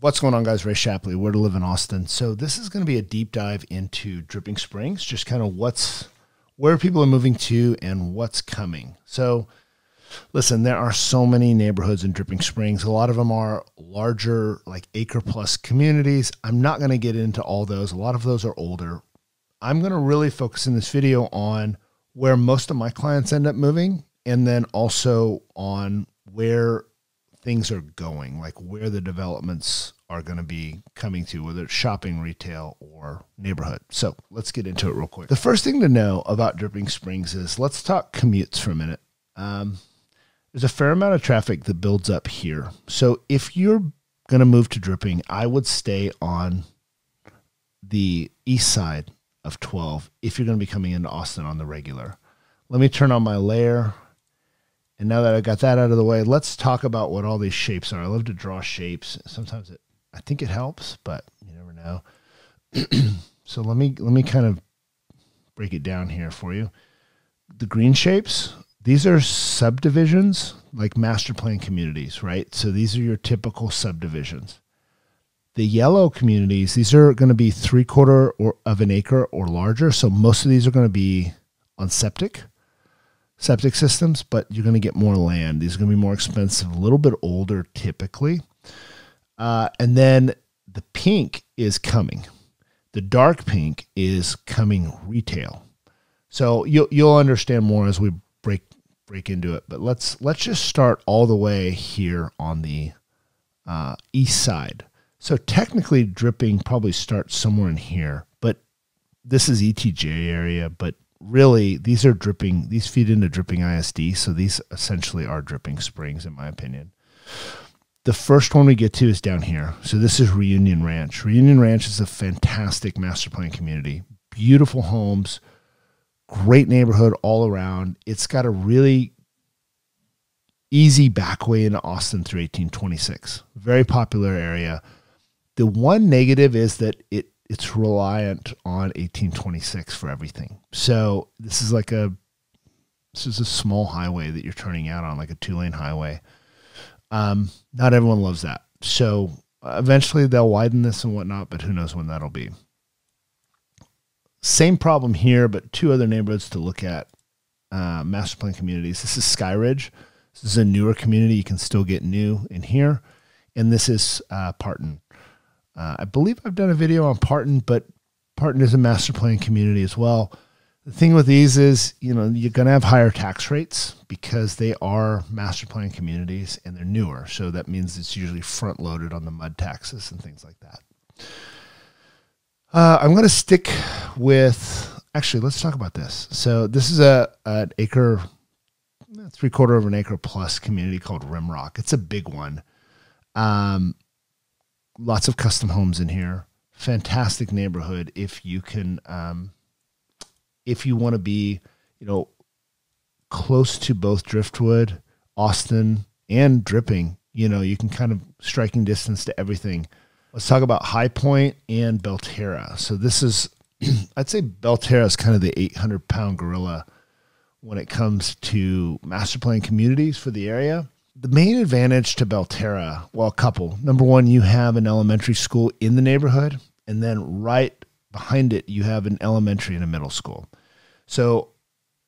What's going on, guys? Ray Shapley, Where to Live in Austin. So this is going to be a deep dive into Dripping Springs, just kind of where people are moving to and what's coming. So listen, there are so many neighborhoods in Dripping Springs. A lot of them are larger, like acre plus communities. I'm not going to get into all those. A lot of those are older. I'm going to really focus in this video on where most of my clients end up moving, and then also on where things are going, like where the developments are going to be coming to, whether it's shopping, retail, or neighborhood. So let's get into it real quick. The first thing to know about Dripping Springs is, let's talk commutes for a minute. There's a fair amount of traffic that builds up here. So if you're going to move to Dripping, I would stay on the east side of 12 if you're going to be coming into Austin on the regular. Let me turn on my layer. And now that I got that out of the way, let's talk about what all these shapes are. I love to draw shapes. Sometimes I think it helps, but you never know. So let me kind of break it down here for you. The green shapes, these are subdivisions, like master plan communities, right? So these are your typical subdivisions. The yellow communities, these are going to be 3/4 of an acre or larger. So most of these are going to be on septic systems, but you're going to get more land. These are going to be more expensive, a little bit older typically. And then the pink is coming. The dark pink is coming retail. So you'll understand more as we break into it. But let's just start all the way here on the east side. So technically Dripping probably starts somewhere in here, but this is ETJ area, but really, these are Dripping. These feed into Dripping ISD, so these essentially are Dripping Springs, in my opinion. The first one we get to is down here. So this is Reunion Ranch. Reunion Ranch is a fantastic master plan community. Beautiful homes, great neighborhood all around. It's got a really easy back way into Austin through 1826. Very popular area. The one negative is that it's reliant on 1826 for everything. So this is a small highway that you're turning out on, like a 2-lane highway. Not everyone loves that. So eventually they'll widen this and whatnot, but who knows when that'll be. Same problem here, but two other neighborhoods to look at, master plan communities. This is Sky Ridge. This is a newer community. You can still get new in here. And this is Parton. I believe I've done a video on Parton, but Parton is a master plan community as well. The thing with these is, you know, you're going to have higher tax rates because they are master plan communities and they're newer. So that means it's usually front loaded on the mud taxes and things like that. I'm going to stick with, actually, let's talk about this. So this is an acre, 3/4 of an acre plus community called Rimrock. It's a big one. Lots of custom homes in here. Fantastic neighborhood if you can, if you want to be, you know, close to both Driftwood, Austin, and Dripping. You know, you can kind of striking distance to everything. Let's talk about High Point and Belterra. So this is, I'd say Belterra is kind of the 800-pound gorilla when it comes to master plan communities for the area. The main advantage to Belterra, well, a couple. Number one, you have an elementary school in the neighborhood, and then right behind it, you have an elementary and a middle school. So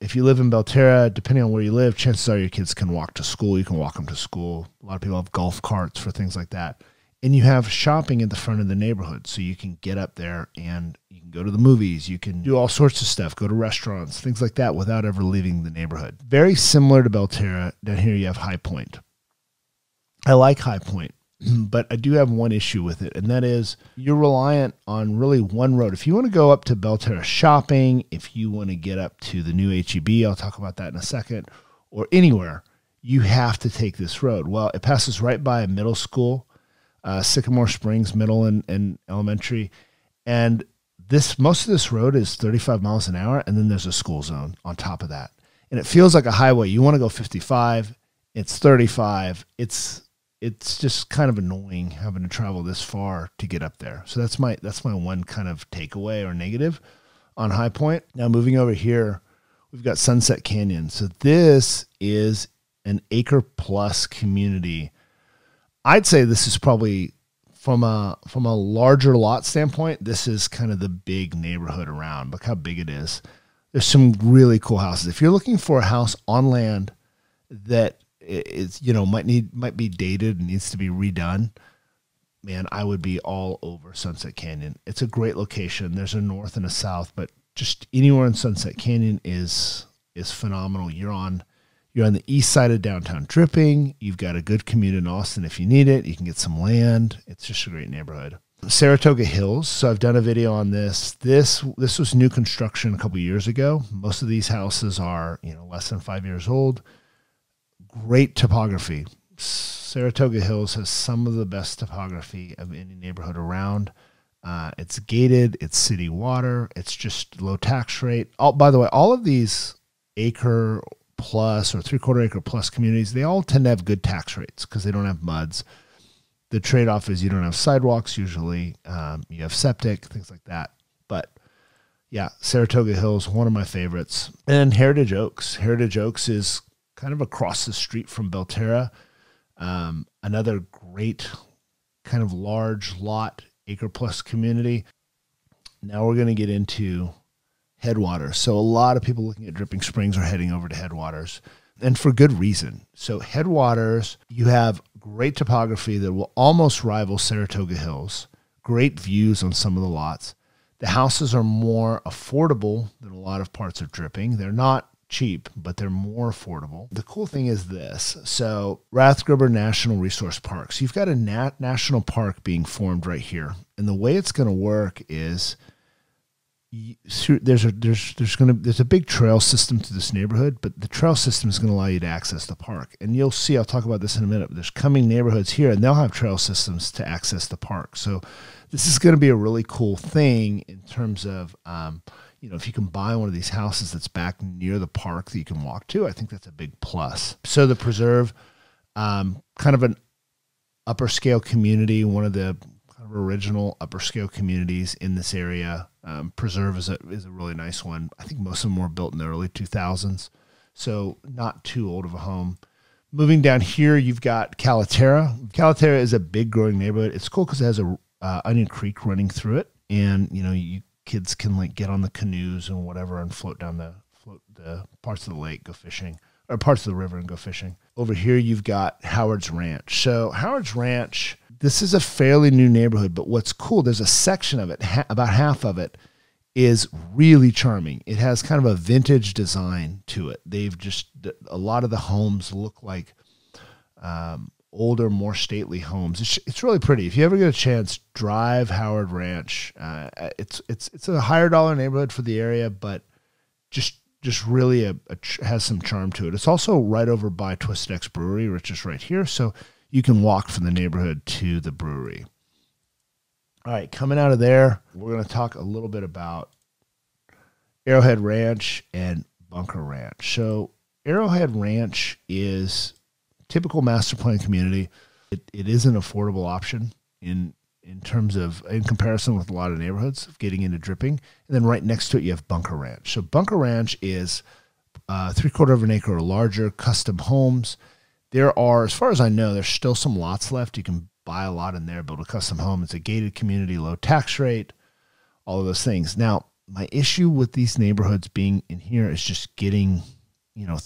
if you live in Belterra, depending on where you live, chances are your kids can walk to school. You can walk them to school. A lot of people have golf carts for things like that. And you have shopping at the front of the neighborhood, so you can get up there and you can go to the movies. You can do all sorts of stuff, go to restaurants, things like that, without ever leaving the neighborhood. Very similar to Belterra. Down here you have High Point. I like High Point, but I do have one issue with it, and that is you're reliant on really one road. If you want to go up to Belterra shopping, if you want to get up to the new H-E-B, I'll talk about that in a second, or anywhere, you have to take this road. Well, it passes right by a middle school, Sycamore Springs Middle and Elementary, and most of this road is 35 miles an hour, and then there's a school zone on top of that. And it feels like a highway. You want to go 55, it's 35, it's just kind of annoying having to travel this far to get up there. So that's my one kind of takeaway or negative on High Point. Now moving over here, we've got Sunset Canyon. So this is an acre plus community. I'd say this is probably from a larger lot standpoint, this is kind of the big neighborhood around. Look how big it is. There's some really cool houses. If you're looking for a house on land that is, you know, might be dated and needs to be redone, man, I would be all over Sunset Canyon. It's a great location. There's a north and a south, but just anywhere in Sunset Canyon is phenomenal. You're on the east side of downtown Dripping. You've got a good commute in Austin if you need it. You can get some land. It's just a great neighborhood. Saratoga Hills. So I've done a video on this. This was new construction a couple years ago. Most of these houses are, you know, less than 5 years old. Great topography. Saratoga Hills has some of the best topography of any neighborhood around. It's gated. It's city water. It's just low tax rate. Oh, by the way, all of these acre plus or three-quarter acre plus communities, they all tend to have good tax rates because they don't have MUDs. The trade-off is you don't have sidewalks usually. You have septic, things like that. But, yeah, Saratoga Hills, one of my favorites. And Heritage Oaks. Heritage Oaks is kind of across the street from Belterra. Another great kind of large lot, acre-plus community. Now we're going to get into Headwaters. So a lot of people looking at Dripping Springs are heading over to Headwaters, and for good reason. So Headwaters, you have great topography that will almost rival Saratoga Hills, great views on some of the lots. The houses are more affordable than a lot of parts of Dripping. They're not cheap, but they're more affordable. The cool thing is this. So Rathgruber National Resource Parks. You've got a national park being formed right here. And the way it's going to work is there's a big trail system to this neighborhood, but the trail system is going to allow you to access the park. And you'll see, I'll talk about this in a minute, but there's coming neighborhoods here and they'll have trail systems to access the park. So this is going to be a really cool thing in terms of, you know, if you can buy one of these houses that's back near the park that you can walk to, I think that's a big plus. So the preserve, kind of an upper scale community, one of the kind of original upper scale communities in this area. Preserve is a really nice one. I think most of them were built in the early 2000s, so not too old of a home. Moving down here, you've got Caliterra. Caliterra is a big growing neighborhood. It's cool because it has a Onion Creek running through it, and you know you. Kids can like get on the canoes and whatever and float the parts of the lake, go fishing, or parts of the river and go fishing. Over here, you've got Howard's Ranch. So Howard's Ranch, this is a fairly new neighborhood, but what's cool, there's a section of it, about half of it is really charming. It has kind of a vintage design to it. They've just, a lot of the homes look like older, more stately homes. It's really pretty. If you ever get a chance, drive Howard Ranch. It's a higher dollar neighborhood for the area, but just really has some charm to it. It's also right over by Twisted X Brewery, which is right here, so you can walk from the neighborhood to the brewery. All right, coming out of there, we're going to talk a little bit about Arrowhead Ranch and Bunker Ranch. So Arrowhead Ranch is typical master plan community. It is an affordable option in terms of, in comparison with a lot of neighborhoods of getting into Dripping. And then right next to it, you have Bunker Ranch. So Bunker Ranch is 3/4 of an acre or larger, custom homes. There are, as far as I know, there's still some lots left. You can buy a lot in there, build a custom home. It's a gated community, low tax rate, all of those things. Now, my issue with these neighborhoods being in here is just getting, you know,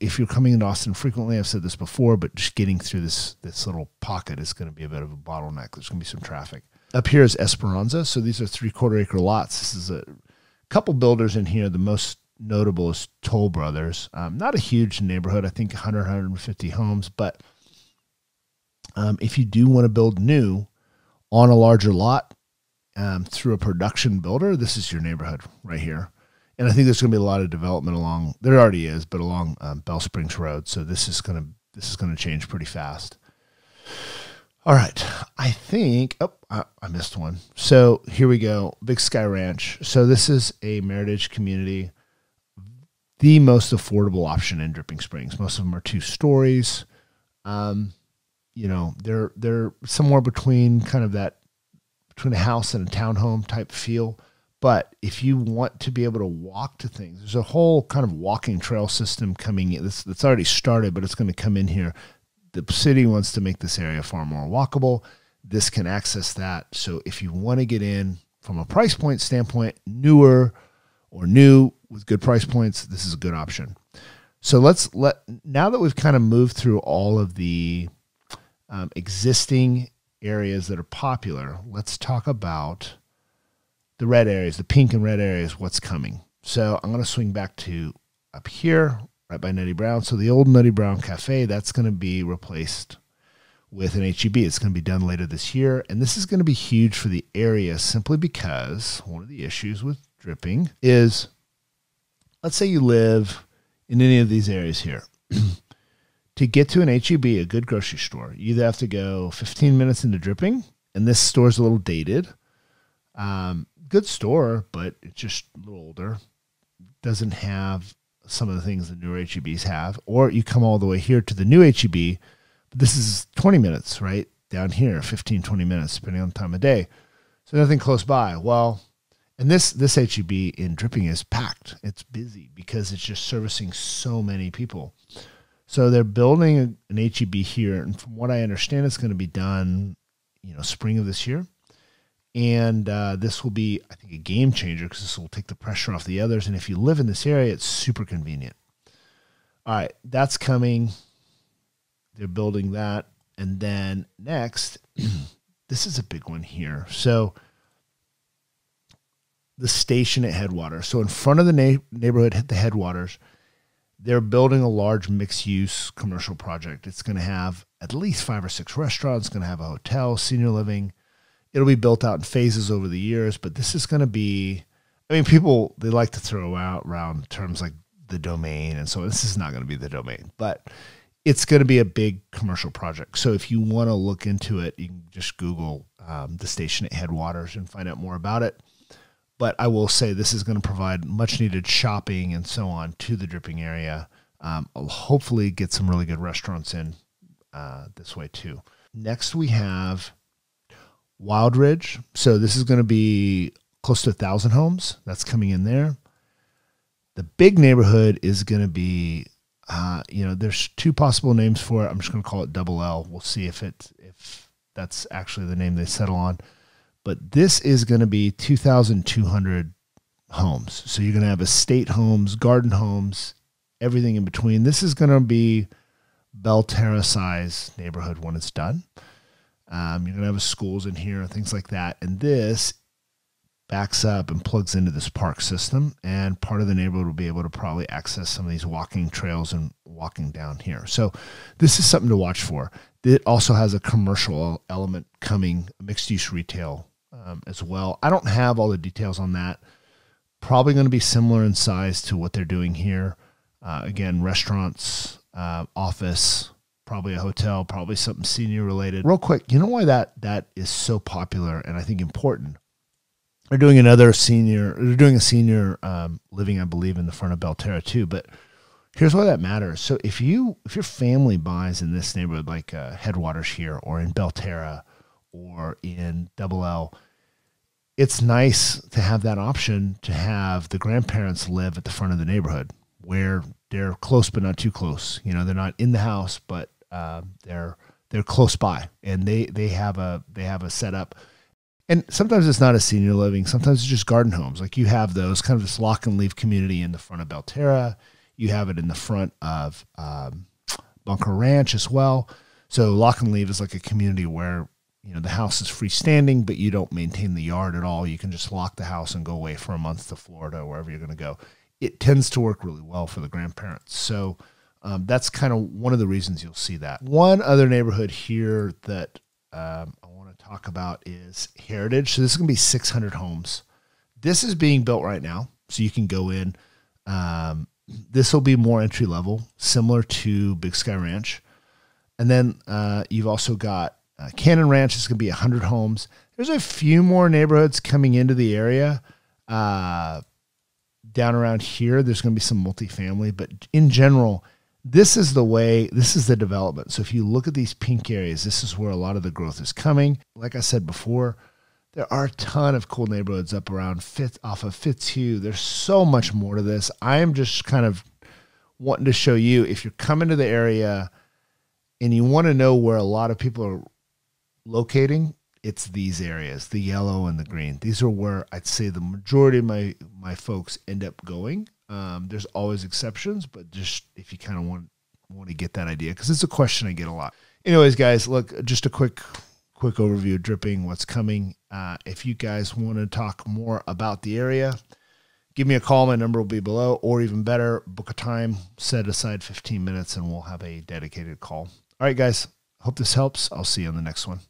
if you're coming into Austin frequently, I've said this before, but just getting through this little pocket is going to be a bit of a bottleneck. There's going to be some traffic. Up here is Esperanza. So these are 3/4 acre lots. This is a couple builders in here. The most notable is Toll Brothers. Not a huge neighborhood. I think 100, 150 homes. But if you do want to build new on a larger lot through a production builder, this is your neighborhood right here. And I think there's going to be a lot of development along, there already is, but along Bell Springs Road. So this is going to change pretty fast. All right. I think, oh, I missed one. So here we go. Big Sky Ranch. So this is a Meritage community, the most affordable option in Dripping Springs. Most of them are 2 stories. You know, they're somewhere between kind of that, between a house and a townhome type feel. But if you want to be able to walk to things, there's a whole kind of walking trail system coming in. That's already started, but it's going to come in here. The city wants to make this area far more walkable. this can access that. So if you want to get in from a price point standpoint, newer or new with good price points, this is a good option. So let's now that we've kind of moved through all of the existing areas that are popular, let's talk about the red areas, the pink and red areas, what's coming. So I'm going to swing back to up here, right by Nutty Brown. So the old Nutty Brown Cafe, that's going to be replaced with an H-E-B. It's going to be done later this year. And this is going to be huge for the area simply because one of the issues with Dripping is, let's say you live in any of these areas here. To get to an H-E-B, a good grocery store, you either have to go 15 minutes into Dripping, and this store's a little dated. Good store, but it's just a little older. Doesn't have some of the things the newer H-E-Bs have. Or you come all the way here to the new H-E-B. This is 20 minutes, right? Down here, 15, 20 minutes, depending on the time of day. So nothing close by. Well, and this H-E-B in Dripping is packed. It's busy because it's just servicing so many people. So they're building an H-E-B here. And from what I understand, it's going to be done, you know, spring of this year. And this will be, I think, a game changer because this will take the pressure off the others. And if you live in this area, it's super convenient. All right, that's coming. They're building that. And then next, this is a big one here. So the station at Headwaters. So in front of the neighborhood at the Headwaters, they're building a large mixed-use commercial project. It's going to have at least 5 or 6 restaurants. It's going to have a hotel, senior living. It'll be built out in phases over the years, but this is going to be, I mean, people, they like to throw out around terms like the Domain and so on. This is not going to be the Domain, but it's going to be a big commercial project. So if you want to look into it, you can just Google the station at Headwaters and find out more about it. But I will say this is going to provide much needed shopping and so on to the Dripping area. I'll hopefully get some really good restaurants in this way too. Next we have Wild Ridge. So this is going to be close to 1,000 homes. That's coming in there. The big neighborhood is going to be, you know, there's 2 possible names for it. I'm just going to call it Double L. We'll see if that's actually the name they settle on. But this is going to be 2,200 homes. So you're going to have estate homes, garden homes, everything in between. This is going to be Belterra size neighborhood when it's done. You're going to have schools in here and things like that. And this backs up and plugs into this park system. And part of the neighborhood will be able to probably access some of these walking trails and walking down here. So this is something to watch for. It also has a commercial element coming, mixed-use retail as well. I don't have all the details on that. Probably going to be similar in size to what they're doing here. Again, restaurants, office, probably a hotel, probably something senior related. Real quick, you know why that is so popular and I think important? They're doing a senior living, I believe, in the front of Belterra too. But here's why that matters. So if your family buys in this neighborhood, like Headwaters here, or in Belterra, or in Double L, it's nice to have that option to have the grandparents live at the front of the neighborhood, where they're close but not too close. You know, they're not in the house, but they're close by, and they have a setup. And sometimes it's not a senior living, sometimes it's just garden homes. Like you have those kind of this lock and leave community in the front of Belterra. You have it in the front of Bunker Ranch as well. So lock and leave is like a community where, you know, the house is freestanding, but you don't maintain the yard at all. You can just lock the house and go away for a month to Florida or wherever you're going to go. It tends to work really well for the grandparents. So that's kind of one of the reasons you'll see that. One other neighborhood here that I want to talk about is Heritage. So this is going to be 600 homes. This is being built right now, so you can go in. This will be more entry level, similar to Big Sky Ranch. And then you've also got Cannon Ranch. It's going to be 100 homes. There's a few more neighborhoods coming into the area. Down around here, there's going to be some multifamily, but in general, this is the way, this is the development. So if you look at these pink areas, this is where a lot of the growth is coming. Like I said before, there are a ton of cool neighborhoods up around off of Fitzhugh. There's so much more to this. I am just kind of wanting to show you, if you're coming to the area and you want to know where a lot of people are locating, it's these areas, the yellow and the green. These are where I'd say the majority of my folks end up going. There's always exceptions, but just if you kind of want to get that idea, because it's a question I get a lot. Anyways, guys, look, just a quick overview of Dripping, what's coming. If you guys want to talk more about the area, give me a call. My number will be below, or even better, book a time, set aside 15 minutes, and we'll have a dedicated call. All right, guys, hope this helps. I'll see you on the next one.